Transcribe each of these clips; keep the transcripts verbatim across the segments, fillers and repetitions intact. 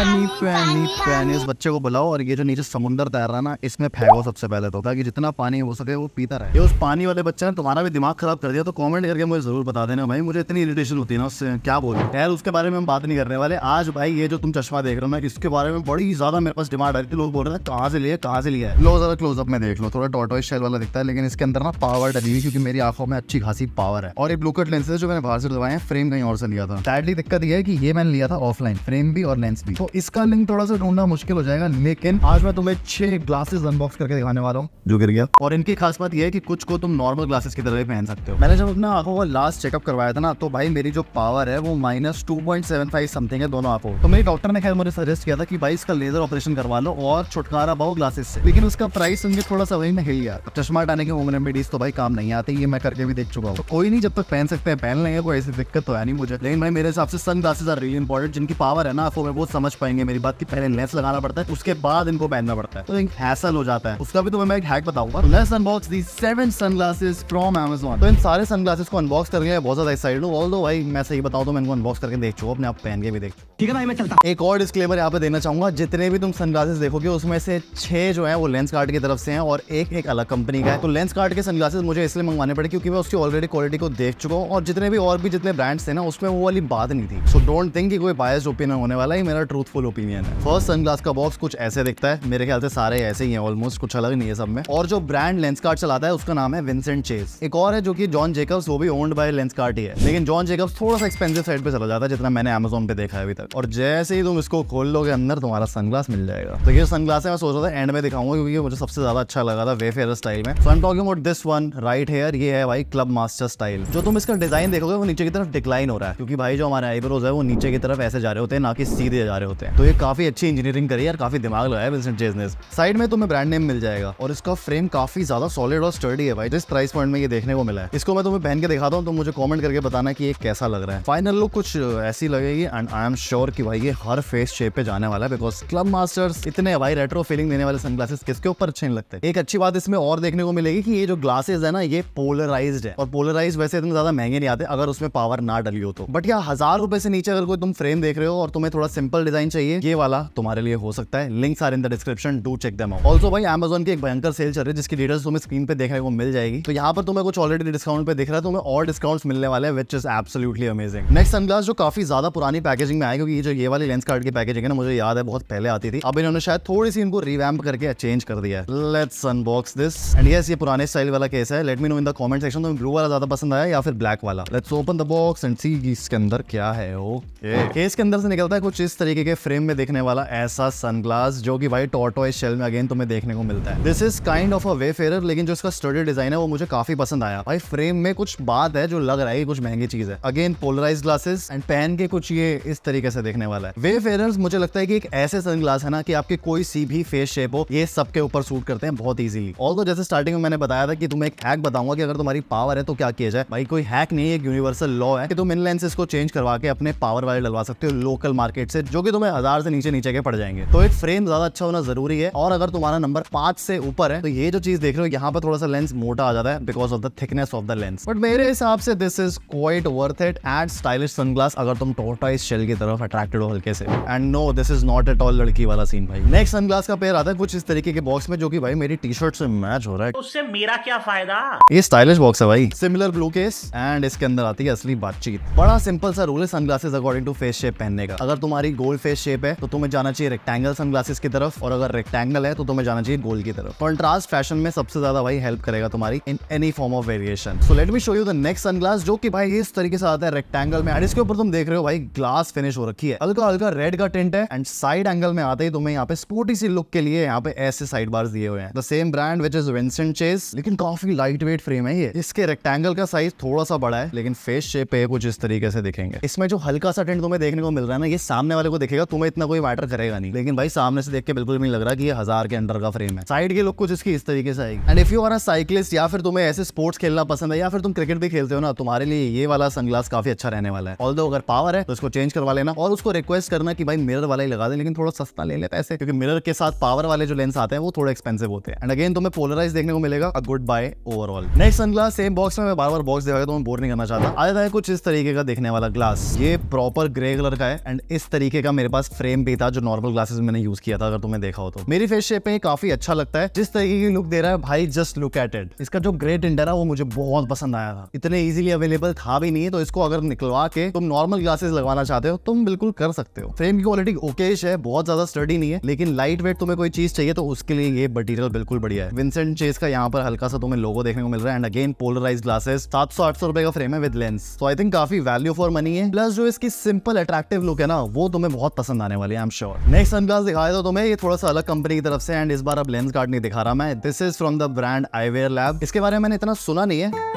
पानी पानी पानी उस बच्चे को बुलाओ और ये जो नीचे समुंदर तैर रहा है ना, इसमें फेंको सबसे पहले तो, ताकि जितना पानी हो सके वो पीता रहे। ये उस पानी वाले बच्चे ने तुम्हारा भी दिमाग खराब कर दिया, तो कमेंट करके मुझे जरूर बता देना भाई, मुझे इतनी इरिटेशन होती है ना उससे, क्या बोलूं। खैर उसके बारे में हम बात नहीं करने वाले आज। भाई ये जो तुम चश्मा देख रहे हो ना, इसके बारे में बड़ी ज्यादा मेरे पास डिमांड आ रही थी, लोग बोल रहे थे कहाँ से लिए कहाँ से लिया है। लो जरा क्लोजअप में देख लो, थोड़ा टॉर्टोइज शेल वाला दिखता है, लेकिन इसके अंदर ना पावर डली हुई, क्योंकि मेरी आंखों में अच्छी खासी पावर है। और ये ब्लू कट लेंसेज जो मैंने बाहर से लगवाए हैं, फ्रेम कहीं और से लिया था। सैडली दिक्कत यह है कि ये मैंने लिया था ऑफलाइन, फ्रेम भी और लेंस भी, तो इसका लिंक थोड़ा सा ढूंढना मुश्किल हो जाएगा। लेकिन आज मैं तुम्हें छह ग्लासेस अनबॉक्स करके दिखाने वाला हूँ जो गिर गया। और इनकी खास बात यह है कि कुछ को तुम नॉर्मल ग्लासेस की तरह पहन सकते हो। मैंने जब अपना आंखों का लास्ट चेकअप करवाया था ना, तो भाई मेरी जो पावर है वो minus two point seven five something है दोनों आंखों। तो मेरे डॉक्टर ने खैर मुझे सजेस्ट किया था कि भाई इसका लेजर ऑपरेशन करवा लो और छुटकारा पाओ ग्लासेस से। लेकिन उसका प्राइस मुझे थोड़ा सा वही में हिल गया। चश्मा हटाने के होम रेमेडीज तो भाई काम नहीं आते, ये मैं करके भी देख चुका हूँ। तो कोई नहीं, जब तक पहन सकते हैं पहन लेंगे, कोई ऐसी दिक्कत तो है नहीं मुझे। लेकिन भाई मेरे हिसाब से sun glasses are really important. जिनकी पावर है ना आंखों में वो समझ पाएंगे मेरी बात की, पहले लेंस लगाना पड़ता है उसके बाद इनको पहनना पड़ता है, तो एक हैसल हो जाता है। उसका भी तो मैं एक हैक बताऊंगा। Let's unbox the seven sunglasses from Amazon। तो इन सारे सनग्लासेस को अनबॉक्स करके बहुत ज्यादा एक्साइटेड हूं। ऑल्दो भाई मैं सही बताऊं तो मैं इनको अनबॉक्स करके देख चुका हूं, अपने आप पहन के भी देख। ठीक है भाई मैं चलता। एक और डिस्क्लेमर यहाँ पे देना चाहूंगा, जितने भी तुम सनग्लासेस देखोगे उसमें से छह जो है वो Lenskart की तरफ से है और एक एक अलग कंपनी का है। तो Lenskart के सनग्लासेस मुझे इसलिए मंगवाने पड़े क्योंकि मैं उसकी ऑलरेडी क्वालिटी को देख चुका हूँ, और जितने भी और भी जितने ब्रांड्स है ना उसमें वो वाली बात नहीं थी। सो डोंट थिंक कि कोई बायस्ड ओपिनियन होने वाला है, मेरा ट्रूथफुल ओपिनियन है। फर्स्ट सनग्लास का बॉक्स कुछ ऐसे दिखता है, मेरे ख्याल से सारे ऐसे ही हैं ऑलमोस्ट, कुछ अलग नहीं है सब में। और जो ब्रांड Lenskart चलाता है उसका नाम है विंसेंट चेस। एक और है जो कि जॉन जेकब्स, वो भी ओन्ड बाय Lenskart ही है, लेकिन जॉन जेकब्स थोड़ा सा एक्सपेंसिव साइड पे चला जाता है जितना मैंने अमेजोन पे देखा है अभी तक। और जैसे ही तुम इसको खोल लोगे अंदर तुम्हारा सनग्लास मिल जाएगा। तो ये सनग्लास है, मैं सोच रहा था एंड में दिखाऊंगा क्योंकि मुझे सबसे ज्यादा अच्छा लगा था वेफेयर स्टाइल में। So I am talking about this one right here, ये है भाई क्लब मास्टर स्टाइल। जो तुम इसका डिजाइन देखोगे वो नीचे की तरफ डिक्लाइन हो रहा है, क्योंकि भाई जो हमारे आईब्रोज है वो नीचे की तरफ ऐसे जा रहे होते हैं, ना कि सीधे जा रहे होते हैं। तो ये काफी अच्छी इंजीनियरिंग करी है, काफी दिमाग लगाया विंसेंट चेस ने। साइड में तुम्हें ब्रांड नेम मिल जाएगा, और इसका फ्रेम काफी ज्यादा सॉलिड और स्टर्डी है भाई, जिस प्राइस पॉइंट में ये देखने को मिला है। इसको मैं तुम्हें पहन के दिखाता हूँ, तो मुझे कमेंट करके बताना कि ये कैसा लग रहा है। फाइनल लुक कुछ ऐसी लगेगी, एंड आई एम श्योर कि भाई ये हर फेस शेप पे जाने वाला है, बिकॉज क्लब मास्टर्स इतने भाई रेट्रो फीलिंग देने वाले सनग्लासेस किसके ऊपर अच्छे नहीं लगते। एक अच्छी बात इसमें और देखने को मिलेगी कि ये जो ग्लासेस है ना ये पोलराइज्ड है, और पोलराइज वैसे इतने ज्यादा महंगे नहीं आते अगर उसमें पावर ना डली हो तो। बट यहाँ हजार रुपए से नीचे अगर कोई तुम फ्रेम देख रहे हो और तुम्हें थोड़ा सिंपल डिजाइन चाहिए, ये वाला तुम्हारे लिए हो सकता है। Links are in the description, do check them out. Also भाई Amazon की एक भयंकर सेल चल रही है जिसकी डिटेल्स तुम्हें स्क्रीन पे देखने को मिल जाएगी। तो यहाँ पर तुम्हें कुछ ऑलरेडी डिस्काउंट पे दिख रहा है, तुम्हें और डिस्काउंट्स मिलने वाले हैं, which is absolutely amazing. Next sunglass जो काफी ज्यादा पुरानी पैकेजिंग में आया, क्योंकि ये जो ये वाली Lenskart की पैकेजिंग है ना मुझे याद है बहुत पहले आती थी, अब इन्होंने शायद थोड़ी सी इनको रिवैम्प करके चेंज कर दिया है। Let's unbox this. And yes ये पुराने स्टाइल वाला केस है। Let me know in the comment section तुम्हें ब्लू वाला ज्यादा पसंद आया या फिर ब्लैक वाला। Let's open the box and see इसके अंदर क्या है। ओके, केस के अंदर से निकलता है कुछ इस तरीके के फ्रेम में देखने वाला ऐसा सनग्लास, जो कि भाई टॉर्टोइज शेल में अगेन तुम्हें देखने को मिलता है। This is kind of a wayfarer, लेकिन जो इसका स्टडी डिजाइन है वो मुझे काफी पसंद आया। भाई फ्रेम में कुछ बात है जो लग रहा है कुछ महंगी चीज है। Again polarized glasses and pan के कुछ ये इस तरीके से देखने वाला है। वेफेयर मुझे लगता है कि एक ऐसे सनग्लास है ना कि आपके कोई सी भी फेस शेप हो ये सबके ऊपर सूट करते हैं बहुत इजीली। ऑल्सो जैसे स्टार्टिंग में मैंने बताया था कि तुम्हें एक हैक बताऊंगा कि अगर तुम्हारी पावर है तो क्या किया जाए। भाई कोई हैक नहीं है, एक यूनिवर्सल लॉ है कि तुम इन लेंसेस को चेंज करवा के अपने पावर वाले डलवा सकते हो लोकल मार्केट से, जो कि तुम्हें हजार से नीचे नीचे के पड़ जाएंगे। तो एक फ्रेम ज्यादा अच्छा होना जरूरी है, और अगर तुम्हारा नंबर पांच से ऊपर है तो ये जो चीज देख रहे हो यहाँ पर थोड़ा सा लेंस मोटा आ जाता है because of the thickness of the lens. But मेरे हिसाब से this is quite worth it and stylish sunglass अगर तुम टॉर्टोइज शेल की तरफ अट्रैक्टेड हो हल्के से। And no this is not at all लड़की वाला सीन भाई। नेक्स्ट सनग्लास का पेयर आता है कुछ इस तरीके के बॉक्स में, जो कि भाई मेरी टी शर्ट से मैच हो रहा है, उससे मेरा क्या फायदा। ये स्टाइलिश बॉक्स है भाई, सिमिलर ब्लू केस, एंड इसके अंदर आती है असली बातचीत। बड़ा सिंपल सा रूल है sunglasses according to face shape पहनने का। अगर तुम्हारी गोल फेस शेप है तो तुम्हें जाना चाहिए रेक्टेंगल सनग्लासेस की तरफ, और अगर रेक्टेंगल है तो तुम्हें जाना चाहिए गोल की तरफ। कॉन्ट्रास्ट फैशन में सबसे ज्यादा भाई हेल्प करेगा तुम्हारी in any form of variation. So let me show you the next sunglass, जो कि भाई इस तरीके से आता है रेक्टेंगल में, एंड इसके ऊपर तुम देख रहे हो भाई ग्लास फिनिश हो रखी है, हल्का हल्का रेड का टिंट है, एंड साइड एंगल में आते ही तुम्हें यहाँ पे स्पोर्टी सी लुक के लिए यहाँ पे ऐसे साइड बार्स दिए हुए हैं। The same brand which is Vincent Chase, लेकिन काफी लाइट वेट फ्रेम है ये। इसके रेक्टेंगल का साइज थोड़ा सा बड़ा है, लेकिन फेस शेप पे कुछ इस तरीके से दिखेंगे। इसमें जो हल्का सा टिंट तुम्हें देखने को मिल रहा है ना, ये सामने वाले को दिखेगा, तुम्हें इतना कोई मैटर करेगा नहीं, लेकिन भाई सामने से देख के बिल्कुल नहीं लग रहा कि ये हजार के अंडर का फ्रेम है। साइड के लुक कुछ इसकी इस तरीके से आएगी। And if you are a cyclist या फिर तुम्हें ऐसे स्पोर्ट्स खेलना पसंद है या फिर तुम क्रिकेट भी खेलते हो ना, तुम्हारे लिए ये वाला सनग्लास काफी अच्छा रहने वाला है। ऑल्दो अगर पावर है तो इसको चेंज करवा लेना, और उसको रिक्वेस्ट करना कि भाई मिरर वाला ही लगा दे, लेकिन थोड़ा सस्ता ले लेता है, क्योंकि मिरर के साथ पावर वाले जो लेंस आते हैं वो थोड़े एक्सपेंसिव होते हैं। एंड अगेन तुम्हें पोलराइज देखने को मिलेगा। A good buy overall. Next sunglass same box में, मैं बार बार बॉक्स दिखाया तो मैं बोर नहीं करना चाहता। आया था कुछ इस तरीके का देखने वाला ग्लास, ये प्रॉपर ग्रे कलर का है, एंड इस तरीके का मेरे मेरे पास फ्रेम भी था जो नॉर्मल ग्लासेस मैंने यूज किया था, अगर तुमने देखा हो तो। मेरी फेस शेप पे काफी अच्छा लगता है, जिस तरीके की लुक दे रहा है भाई, जस्ट लुक एट इट। इसका जो ग्रे टिंडर है वो मुझे बहुत पसंद आया था, इतने इजीली अवेलेबल था भी नहीं, तो इसको अगर निकलवा के तुम नॉर्मल ग्लासेस लगवाना चाहते हो तुम बिल्कुल कर सकते हो। फ्रेम की क्वालिटी ओकेश है, बहुत ज्यादा स्टडी नहीं है, लेकिन लाइट वेट तुम्हें कोई चीज चाहिए तो उसके लिए ये मटीरियल बिल्कुल बढ़िया है। विंसेंट चेस का यहाँ पर हल्का सा तुम्हें लोगो देखने को मिल रहा है एंड अगेन पोलराइज ग्लासेस, सात सौ आठ सौ रुपए का फ्रेम है विद लेंस, तो आई थिंक काफी वैल्यू फॉर मनी है। प्लस जो इसकी सिंपल अट्रैक्टिव लुक है ना, वो तुम्हें बहुत पसंद आने वाली है I am sure. Next sunglass दिखाया तो तुम्हें, ये थोड़ा सा अलग कंपनी की तरफ से एंड इस बार अब लेंसकार्ट नहीं दिखा रहा मैं, this is from the brand eyewear lab. इसके बारे में मैंने इतना सुना नहीं है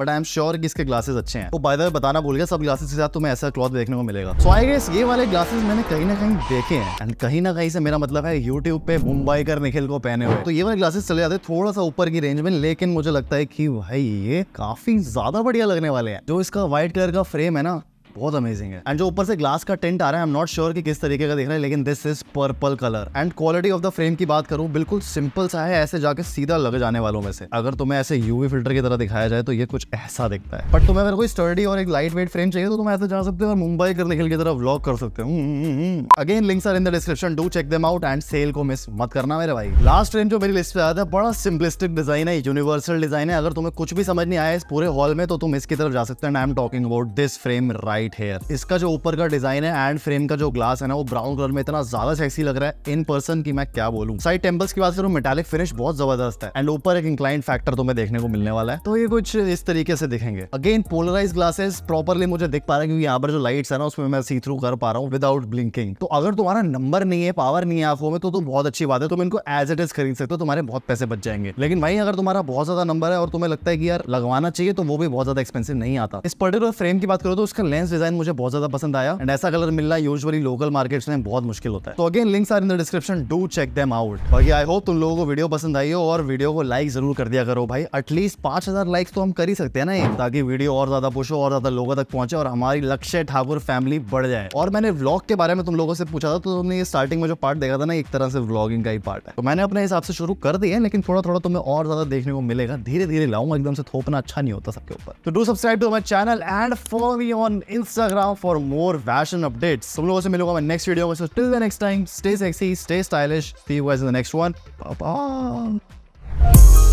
बट आई एम श्योर कि इसके ग्लासेस अच्छे हैं। तो बाय द वे बताना भूल गया, सब ग्लासेस के साथ तुम्हें ऐसा क्लॉथ देखने को मिलेगा। सो आई गेस ये वाले ग्लासेस मैंने कहीं ना कहीं देखे हैं एंड कहीं ना कहीं से मेरा मतलब है यूट्यूब पे मुंबई कर निखिल को पहने हुए, तो ये वाले ग्लासेस चले जाते थोड़ा सा ऊपर की रेंज में, लेकिन मुझे लगता है कि भाई ये काफी ज्यादा बढ़िया लगने वाले हैं। जो इसका व्हाइट कलर का फ्रेम है ना बहुत अमेजिंग है एंड जो ऊपर से ग्लास का टेंट आ रहा है आई एम नॉट श्योर कि किस तरीके का दिख रहा है, लेकिन this is purple colour. And quality of the frame की बात करूं, बिल्कुल सिंपल सा है, ऐसे जाके सीधा लग जाने वालों में से। अगर तुम्हें ऐसे यूवी फिल्टर की तरह दिखाया जाए तो ये कुछ ऐसा दिखता है, बट तुम्हें अगर कोई स्टर्डी और एक लाइट वेट फ्रेम चाहिए तो तुम ऐसे जा सकते हो और मुंबई कर निखिल की तरह व्लॉग कर सकते हो। Again links are in the description, do check them out and sale को मिस मत करना मेरे भाई। लास्ट फ्रेम जो मेरी लिस्ट पे आया था, बड़ा सिंपलिस्टिक डिजाइन है, यूनिवर्सल डिजाइन है। अगर तुम्हें कुछ भी समझ नहीं आया इस पूरे हॉल में तो तुम इसकी तरफ जा सकते हो। I am talking about this frame right here. इसका जो ऊपर का डिजाइन है एंड फ्रेम का जो ग्लास है ना, वो ब्राउन कलर में इतना ज्यादा सेक्सी लग रहा है इन पर्सन की मैं क्या बोलूं। साइड टेम्पल्स की बात करूं, मेटालिक फिनिश बहुत जबरदस्त है एंड ऊपर एक इंक्लाइन फैक्टर तुम्हें देखने को मिलने वाला है, तो ये कुछ इस तरीके से दिखेंगे। अगेन पोलराइज ग्लासेस प्रॉपरली मुझे दिख पा रहा है क्योंकि यहाँ पर जो लाइट्स है ना उसमें मैं सी थ्रू कर पा रहा हूँ विदाउट ब्लिंकिंग। तो अगर तुम्हारा नंबर नहीं है, पावर नहीं है आंखों में, तो तो बहुत अच्छी बात है, तुम इनको एज इट इज खरीद सकते हो, तुम्हारे बहुत पैसे बच जाएंगे। लेकिन वही अगर तुम्हारा बहुत ज्यादा नंबर है और तुम्हें लगता है कि यार लगवाना चाहिए, तो वो भी बहुत ज्यादा एक्सपेंसिव नहीं आता। इस पर्टिकुलर फ्रेम की बात करो तो उसका लेंस डिजाइन मुझे बहुत ज्यादा पसंद आया एंड ऐसा कलर मिलना यूजुअली लोकल मार्केट्स में बहुत मुश्किल होता है। तो again links are in the description, do check them out. बाकी आई होप तुम लोगों को वीडियो पसंद आई हो और वीडियो को लाइक जरूर कर दिया करो भाई, एटलीस्ट पांच हजार लाइक्स तो हम कर ही सकते हैं ना, ताकि वीडियो और ज्यादा पुश हो और ज्यादा लोगों तक पहुंचे और हमारी लक्ष्य ठाकुर फैमिली बढ़ जाए। और मैंने व्लॉग के बारे में तुम लोगों से पूछा था, तो तुमने ये स्टार्टिंग में जो पार्ट देखा था ना, एक तरह से व्लॉगिंग का ही पार्ट है, तो मैंने अपने हिसाब से शुरू कर दिया है, लेकिन थोड़ा थोड़ा तुम्हें और ज्यादा देखने को मिलेगा। धीरे धीरे लाऊंगा, एकदम से थोपना अच्छा नहीं होता सबके ऊपर। तो do subscribe to my channel and follow me on Instagram for more fashion updates. तुम लोगों से मिलूंगा मैं next video में. So till the next time, stay sexy, stay stylish. See you guys in the next one. Bye bye.